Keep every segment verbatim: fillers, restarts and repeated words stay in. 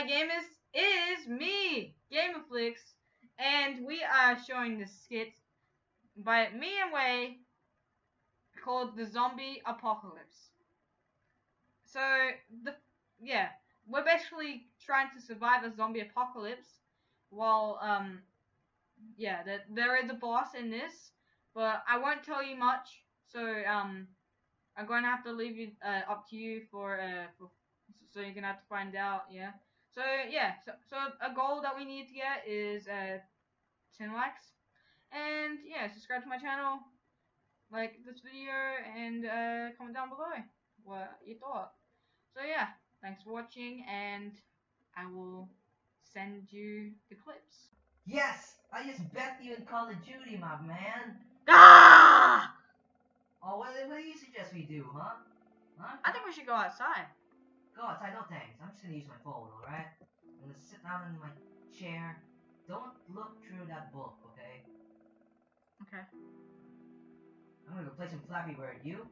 that game is is me, GamerFlix, and we are showing this skit by me and Wei called The Zombie Apocalypse. So the yeah, we're basically trying to survive a zombie apocalypse while um yeah, there, there is a boss in this, but I won't tell you much. So um I'm going to have to leave you uh, up to you for uh for, so you're gonna have to find out, yeah. So yeah, so, so a goal that we need to get is uh ten likes, and yeah, subscribe to my channel, like this video, and uh comment down below what you thought. So yeah, thanks for watching, and I will send you the clips. Yes, I just bet you in Call of Duty, my man. Ah! Oh, what, what do you suggest we do, huh? Huh? I think we should go outside. Go outside? No thanks. I'm just gonna use my phone, alright? I'm gonna sit down in my chair. Don't look through that book, okay? Okay. I'm gonna go play some Flappy Bird. You?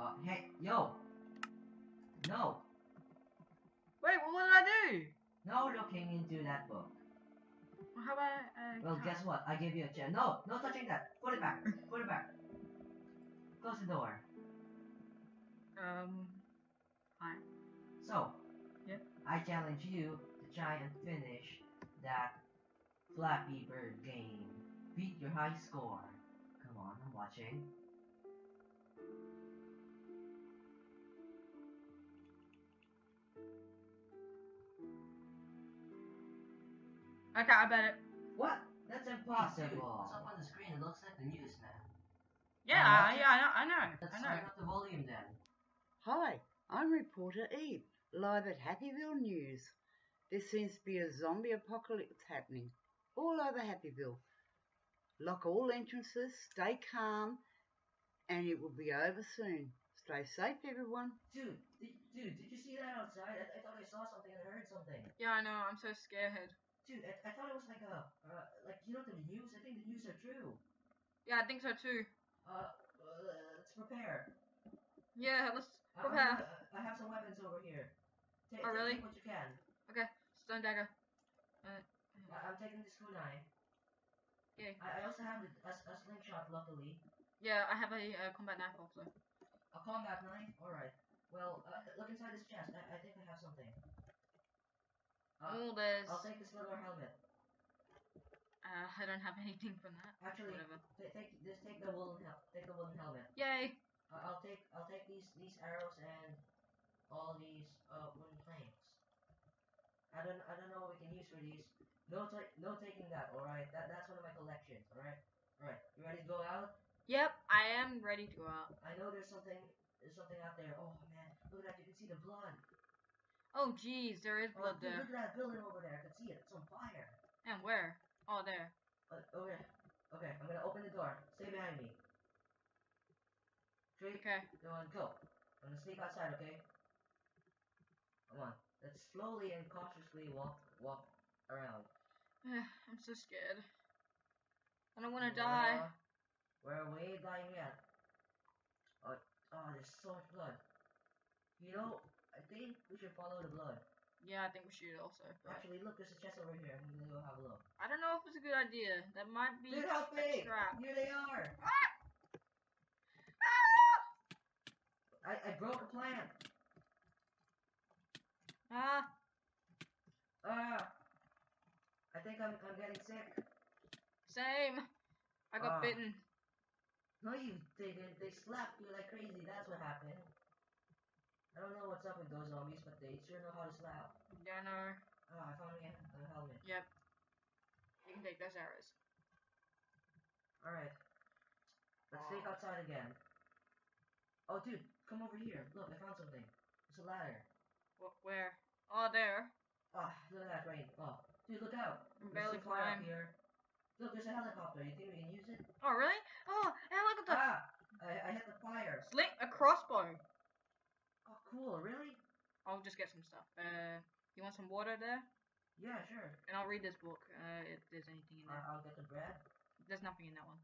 Uh, hey, yo! No! Wait, well, what did I do? No looking into that book. Well, how about I... Uh, well, guess what? I gave you a chair. No! No touching that! Put it back! Put it back! Close the door. Um... Fine. So, yep. I challenge you to try and finish that Flappy Bird game. Beat your high score. Come on, I'm watching. Okay, I bet it. What? That's impossible. It's up on the screen, it looks like the news now. Yeah, uh, yeah, I know, I know. Let's I know. turn up the volume then. Hi, I'm reporter Eve, live at Happyville News. There seems to be a zombie apocalypse happening all over Happyville. Lock all entrances, stay calm, and it will be over soon. Stay safe, everyone. Dude, did, dude, did you see that outside? I, I thought I saw something and heard something. Yeah, I know, I'm so scared. Dude, I, I thought it was like a, uh, like, you know the news? I think the news are true. Yeah, I think so too. Uh, uh let's prepare. Yeah, let's prepare. Uh, I, have, uh, I have some weapons over here. Take, oh, really? Take what you can. Okay, stone dagger. Uh, I, I'm taking the screw knife. Okay. I, I also have a, a, a slingshot, luckily. Yeah, I have a, a combat knife also. A combat knife? Alright. Well, uh, look inside this chest. I, I think I have something. Uh, oh, there's... I'll take this leather helmet. Uh, I don't have anything from that. Actually, whatever. Take, just take the woolen helmet. Take the woolen helmet. Yay! Uh, I'll take, I'll take these, these arrows and all these uh wooden planks. I don't, I don't know what we can use for these. No, no taking that. All right, that, that's one of my collections. All right, all right. You ready to go out? Yep, I am ready to go out. I know there's something, there's something out there. Oh man, look at that! You can see the blood. Oh jeez, there is blood oh, dude, there. Look at that building over there. I can see it. It's on fire. And where? Oh, there. Uh, over there. Okay, I'm gonna open the door. Stay behind me. Three, okay. Go and go. I'm gonna sneak outside. Okay. Come on. Let's slowly and cautiously walk, walk around. I'm so scared. I don't want to die. We're way dying yet. Oh, oh, there's so much blood. You know. I think we should follow the blood. Yeah, I think we should also. Actually, look, there's a chest over here. I'm gonna go have a look. I don't know if it's a good idea. That might be a trap. Here they are. Ah! Ah! I, I broke a plant. Ah. Ah. I think I'm, I'm getting sick. Same. I got ah. bitten. No, you didn't. They slapped you like crazy. That's what happened. I don't know what's up with those zombies, but they sure know how to slap. Yeah, I know. Oh, I found a helmet. Yep. You can take those arrows. Alright. Let's take outside again. Oh, dude, come over here. Look, I found something. It's a ladder. What, where? Oh, there. Oh, look at that rain. Oh, dude, look out. I'm barely climbing here. Look, there's a helicopter. You think we can use it? Oh, really? Oh, a helicopter. Ah, I, I hit the fire. Sling a crossbow. Oh, cool, really? I'll just get some stuff. Uh, you want some water there? Yeah, sure. And I'll read this book, uh, if there's anything in there. Uh, I'll get the bread. There's nothing in that one.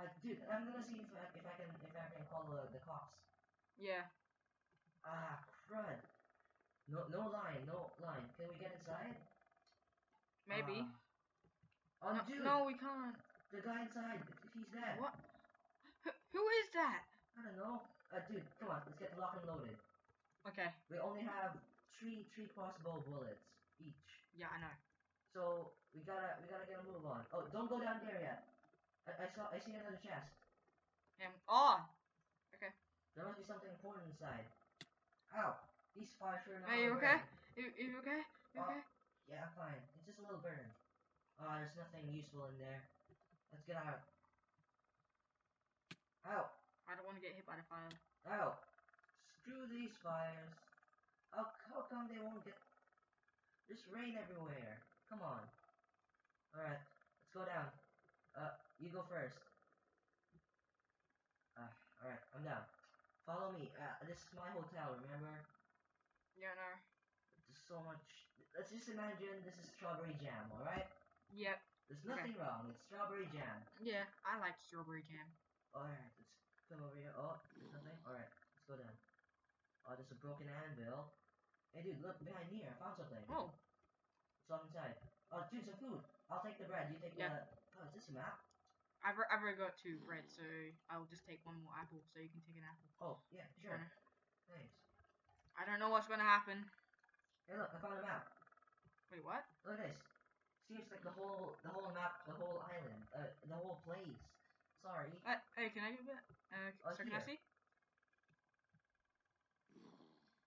Uh, dude, I'm gonna see if I, if I can if I can call the, the cops. Yeah. Ah, front. No, no line, no line. Can we get inside? Maybe. Uh, oh, no, dude. No, we can't. The guy inside, he's dead. What? Who, who is that? I don't know. Uh, dude, come on, let's get the lock and loaded. Okay. We only have three, three possible bullets each. Yeah, I know. So we gotta, we gotta get a move on. Oh, don't go down there yet. I, I saw, I see another chest. Um, oh. Okay. There must be something important inside. Ow! These fires are not. Are you okay? Are you, you okay? You okay? Oh, yeah, I'm fine. It's just a little burn. Ah, uh, there's nothing useful in there. Let's get out. Ow! I don't want to get hit by the fire. Ow! Screw these fires. How, how come they won't get? There's rain everywhere. Come on. Alright, let's go down. Uh, you go first. Uh, alright, I'm down. Follow me. Uh, this is my hotel, remember? Yeah, no. There's so much. Let's just imagine this is strawberry jam, alright? Yep. There's nothing okay. wrong, it's strawberry jam. Yeah, I like strawberry jam. Alright, let's come over here. Oh, there's nothing? Alright, let's go down. Oh, there's a broken anvil. Hey, dude, look behind here. I found something. Oh. It's all inside. Oh, dude, some food. I'll take the bread. You take yep. the. Oh, is this a map? I've re I've already got two bread, so I'll just take one more apple, so you can take an apple. Oh yeah, sure. Right. Thanks. I don't know what's gonna happen. Hey, look, I found a map. Wait, what? Look at this. Seems like the whole the whole map, the whole island, uh, the whole place. Sorry. Uh, hey, can I do that? Uh, oh, so can I see?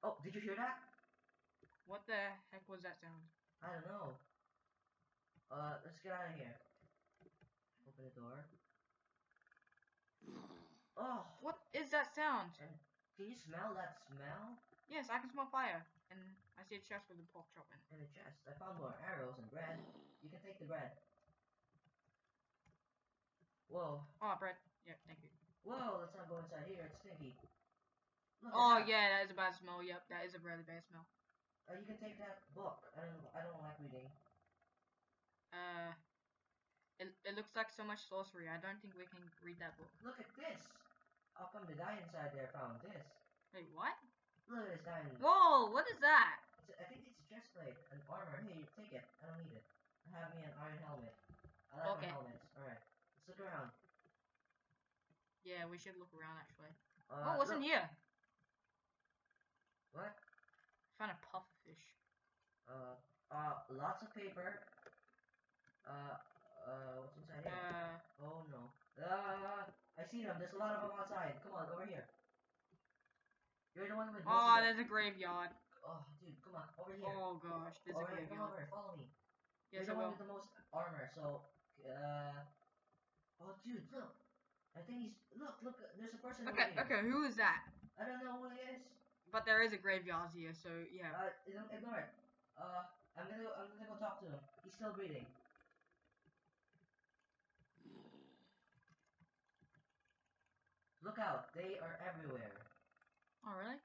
Oh, did you hear that? What the heck was that sound? I don't know. Uh, let's get out of here. Open the door. Oh, what is that sound? And can you smell that smell? Yes, I can smell fire. And I see a chest with a pork chop in it. And a chest. I found more arrows and bread. You can take the bread. Whoa. Oh, bread. Yep, thank you. Whoa, let's not go inside here. It's stinky. Look, oh, it's yeah, that is a bad smell. Yep, that is a really bad smell. Uh, you can take that book. I don't. I don't like reading. Uh. It, it looks like so much sorcery. I don't think we can read that book. Look at this! How come the guy inside there found this? Wait, what? Look at this diamond. Whoa, what is that? It's a, I think it's a chest plate and armor. Hey, take it. I don't need it. I have me an iron helmet. I like okay. my helmets. Alright, let's look around. Yeah, we should look around actually. Uh, oh, what's look. in here? What? I found a pufferfish. Uh, uh, lots of paper. Uh... Uh, what's inside here? Uh, oh no. Uh, I see them. There's a lot of them outside. Come on, over here. You're the one with. Oh, there's a graveyard. Oh, dude, come on, over here. Oh gosh, there's over a graveyard. Here. Come over, follow me. Yes, You're the I one will. with the most armor, so. Uh. Oh, dude, look. I think he's. Look, look. There's a person. Okay, over okay. Here. Who is that? I don't know who it is. But there is a graveyard here, so yeah. Uh, ignore it. Uh, I'm gonna, I'm gonna go talk to him. He's still breathing. Look out, they are everywhere. Oh, really?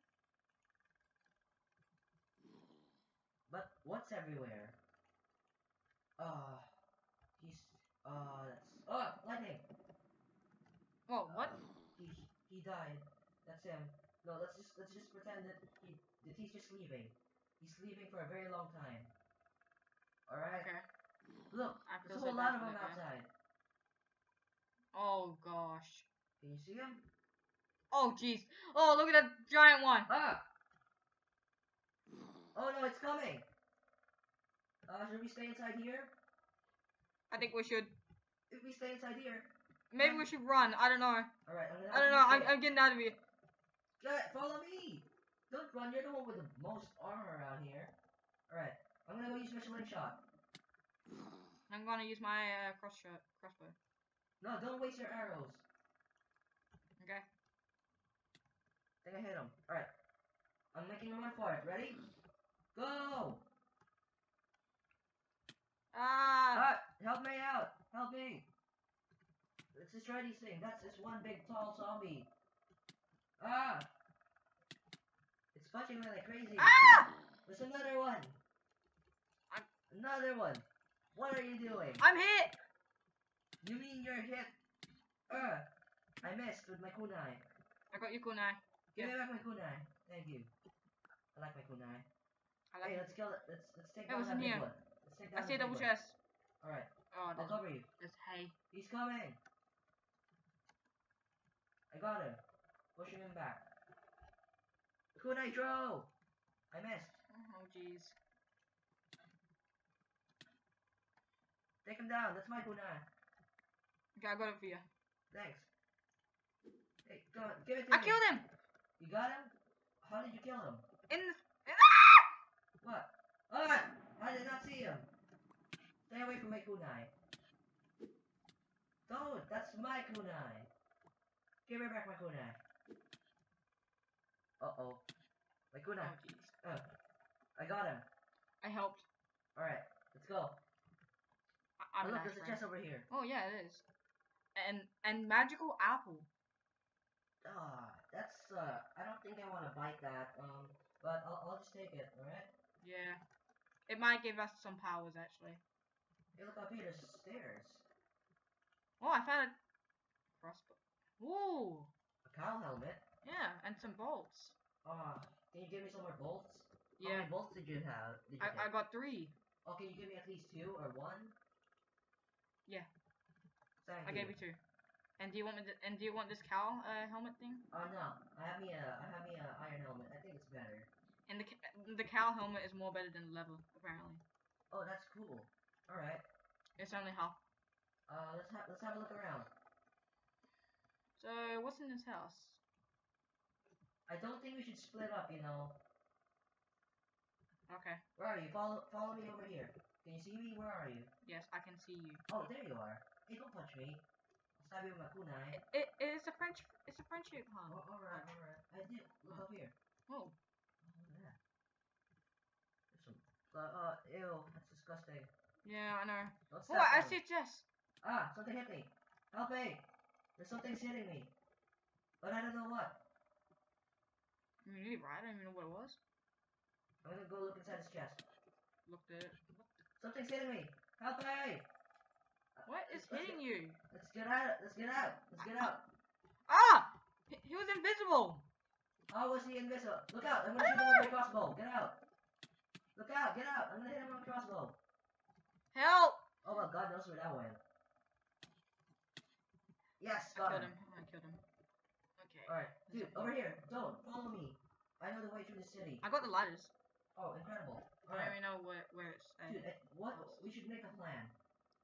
But what's everywhere? Uh, he's. Uh, that's. Oh, lightning! Whoa, what? Uh, he, he died. That's him. No, let's just let's just pretend that, he, that he's just leaving. He's leaving for a very long time. Alright? Okay. Look, there's a whole lot of them outside. Oh, gosh. Can you see him? Oh, jeez. Oh, look at that giant one. Ah. Oh, no, it's coming. Uh, should we stay inside here? I think we should. If we stay inside here. Maybe we should run. I don't know. Alright, I'm gonna I don't know. I'm, I'm getting out of here. Get, follow me. Don't run. You're the one with the most armor around here. Alright, I'm gonna go use my sling shot. I'm gonna use my uh, cross shot, crossbow. No, don't waste your arrows. Okay. I think I hit him. Alright. I'm making a run for it. Ready? Go! Ah! ah! Help me out! Help me! Let's destroy these things. That's this one big tall zombie. Ah! It's punching me like crazy. Ah! There's another one! I'm... Another one! What are you doing? I'm hit! You mean you're hit? Ah! I messed with my kunai. I got your kunai. Give yeah. me back my kunai. Thank you. I like my kunai. I like hey, it. let's kill it. Let's let's take down that big one. Let's take down I see a double chest. All right. Oh, I'll cover you. There's hay. He's coming. I got him. Pushing him back. Kunai throw. I missed. Oh jeez. Take him down. That's my kunai. Okay, I got it for you. Thanks. Hey, go on. Give it to I me. I killed him. You got him? How did you kill him? In the. What? Alright! I did not see him! Stay away from my kunai! Don't! That's my kunai! Give me back my kunai! Uh oh. My kunai! Oh, oh. I got him! I helped! Alright, let's go! I I'm oh, look, there's a chest over here! Oh yeah, it is! And, and magical apple! Ah, that's uh, I don't think I want to bite that, um, but I'll, I'll just take it, alright? Yeah. It might give us some powers, actually. Hey, look up here, there's stairs. Oh, I found a crossbow. Ooh! A cow helmet? Yeah, and some bolts. Ah, uh, can you give me some more bolts? Yeah. How many bolts did you have? Did you I, I got three. Oh, can you give me at least two or one? Yeah. Thank I you. gave you two. And do you want me to, and do you want this cow uh, helmet thing? Oh uh, no, I have me a I have me a iron helmet. I think it's better. And the the cow helmet is more better than leather apparently. Oh, that's cool. All right. It's only half. Uh, let's have let's have a look around. So what's in this house? I don't think we should split up, you know. Okay. Where are you? Follow follow me over here. Can you see me? Where are you? Yes, I can see you. Oh, there you are. Hey, don't punch me. It, it it's a French it's a friendship hug. Oh, alright, alright. I did look up here. Oh. Oh yeah. There's some uh, uh ew, that's disgusting. Yeah, I know. Don't step oh on. I see Jess. Ah, something hit me. Help me. There's something hitting me. But I don't know what. I mean, really, right? I don't even know what it was. I'm gonna go look inside his chest. Looked at it. Something's hitting me! Help me! What is let's hitting get, you? Let's get out! Let's get out! Let's get out! Ah! He was invisible! How was he invisible? Look out! I'm gonna hit him with my crossbow! Get out! Look out! Get out! I'm gonna hit him with my crossbow! Help! Oh my god, knows where that went. Yes, got I him. him. I killed him. Okay. Alright, dude, over here! Don't! Follow me! I know the way through the city. I got the ladders. Oh, incredible. All right. I don't even know where, where it's... Uh, dude, what? We should make a plan.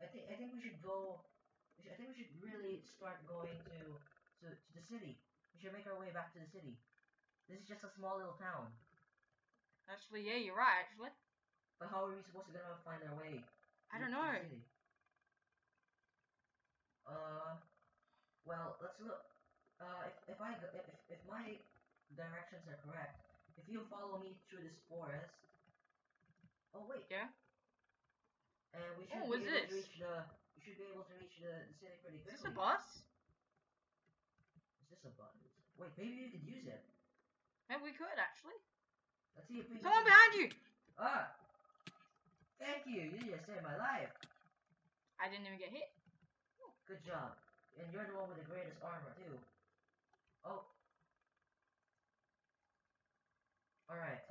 I think I think we should go. We should, I think we should really start going to, to to the city. We should make our way back to the city. This is just a small little town. Actually, yeah, you're right. Actually, but how are we supposed to go to find our way? I don't know. The city? Uh, well, let's look. Uh, if if I go, if if my directions are correct, if you follow me through this forest. Oh wait. Yeah. And we should oh, be able to reach the. We should be able to reach the, the city pretty quickly. Is this a bus? Is this a bus? Wait, maybe you could use it. Maybe we could actually. Let's see if we. Someone behind you! Ah! Thank you. You just saved my life. I didn't even get hit. Good job. And you're the one with the greatest armor too. Oh. All right.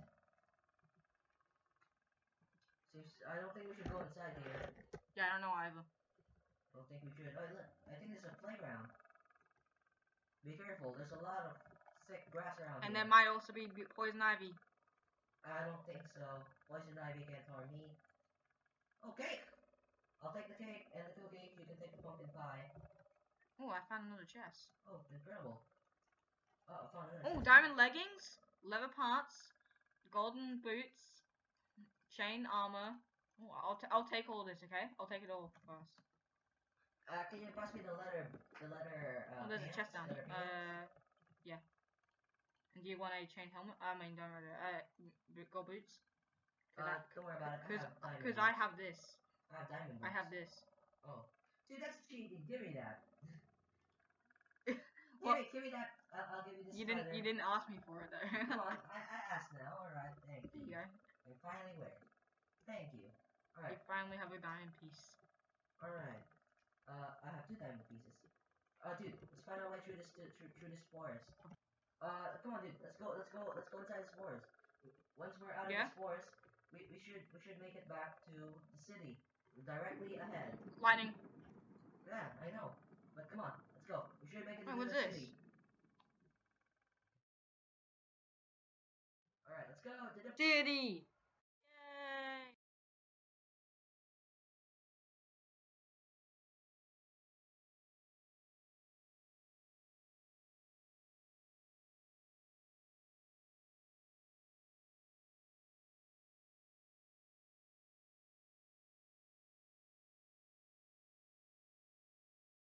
I don't think we should go inside here. Yeah, I don't know either. I don't think we should. Oh, look. I think there's a playground. Be careful. There's a lot of thick grass around and here. And there might also be poison ivy. I don't think so. Poison ivy can't harm me. Oh, cake! I'll take the cake and the cookie. You can take the pumpkin pie. Oh, I found another chest. Oh, incredible. Oh, I found another Oh, chest. Diamond leggings, leather pants, golden boots. Chain armor. Oh, I'll t I'll take all this, okay? I'll take it all first. Uh, can you pass me the letter? The letter. Uh, oh, there's pants, a chest down. Uh, yeah. And do you want a chain helmet? I mean, don't matter. Uh, gold boots. Uh, I, don't worry about it. Because because I, I have this. I have diamond boots. I have this. Oh, dude, that's cheating. Give me that. give well, me, give me that. I'll, I'll give you this. You didn't. Letter. You didn't ask me for it though. Come on, I, I asked now. All right, thank you. There you go. We finally wear. Thank you. All right. We finally have a diamond piece. All right. Uh, I have two diamond pieces. Uh, dude, let's find our way through this through, through this forest. Uh, come on, dude. Let's go. Let's go. Let's go inside this forest. Once we're out of yeah. this forest, we, we should we should make it back to the city. Directly ahead. Lightning. Yeah, I know. But come on, let's go. We should make it oh, to the this? city. Alright, let's go to the city!